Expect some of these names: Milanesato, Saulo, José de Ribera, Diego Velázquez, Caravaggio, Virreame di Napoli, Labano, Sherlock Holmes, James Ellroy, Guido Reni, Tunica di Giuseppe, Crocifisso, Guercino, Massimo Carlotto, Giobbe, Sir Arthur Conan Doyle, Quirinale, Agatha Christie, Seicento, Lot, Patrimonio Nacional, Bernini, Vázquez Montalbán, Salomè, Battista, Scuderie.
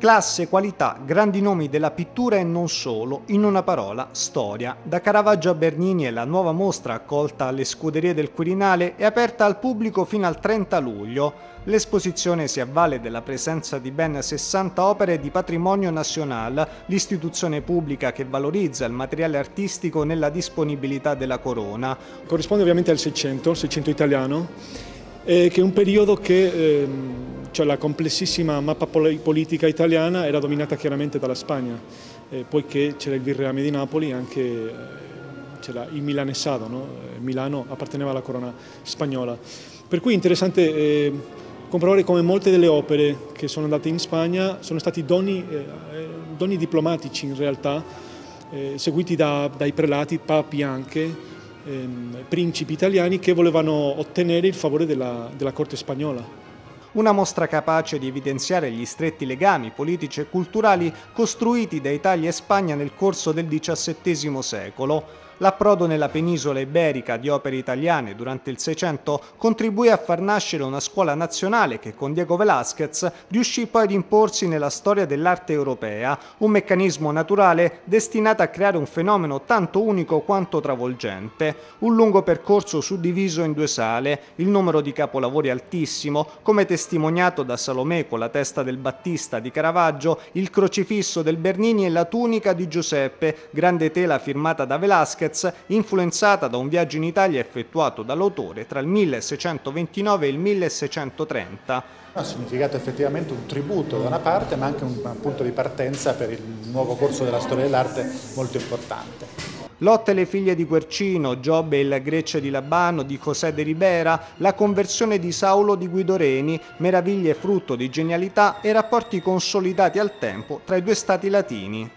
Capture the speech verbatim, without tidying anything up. Classe, qualità, grandi nomi della pittura e non solo, in una parola, storia. Da Caravaggio a Bernini è la nuova mostra accolta alle Scuderie del Quirinale e aperta al pubblico fino al trenta luglio. L'esposizione si avvale della presenza di ben sessanta opere di Patrimonio Nacional, l'istituzione pubblica che valorizza il materiale artistico nella disponibilità della corona. Corrisponde ovviamente al Seicento, il Seicento italiano, eh, che è un periodo che... Ehm... Cioè la complessissima mappa politica italiana era dominata chiaramente dalla Spagna, eh, poiché c'era il Virreame di Napoli, anche eh, c'era il Milanesato, no? Milano apparteneva alla corona spagnola. Per cui è interessante eh, comprovare come molte delle opere che sono andate in Spagna sono stati doni, eh, doni diplomatici in realtà, eh, seguiti da, dai prelati, papi anche, eh, principi italiani che volevano ottenere il favore della, della corte spagnola. Una mostra capace di evidenziare gli stretti legami politici e culturali costruiti da Italia e Spagna nel corso del diciassettesimo secolo. L'approdo nella penisola iberica di opere italiane durante il Seicento contribuì a far nascere una scuola nazionale che con Diego Velázquez riuscì poi ad imporsi nella storia dell'arte europea, un meccanismo naturale destinato a creare un fenomeno tanto unico quanto travolgente. Un lungo percorso suddiviso in due sale, il numero di capolavori altissimo, come testimoniato da Salomè con la testa del Battista di Caravaggio, il Crocifisso del Bernini e la Tunica di Giuseppe, grande tela firmata da Velázquez, influenzata da un viaggio in Italia effettuato dall'autore tra il milleseicentoventinove e il milleseicentotrenta. Ha significato effettivamente un tributo da una parte, ma anche un punto di partenza per il nuovo corso della storia dell'arte molto importante. Lotte le figlie di Guercino, Giobbe e la Greccia di Labano di José de Ribera, la conversione di Saulo di Guido Reni, meraviglie frutto di genialità e rapporti consolidati al tempo tra i due stati latini.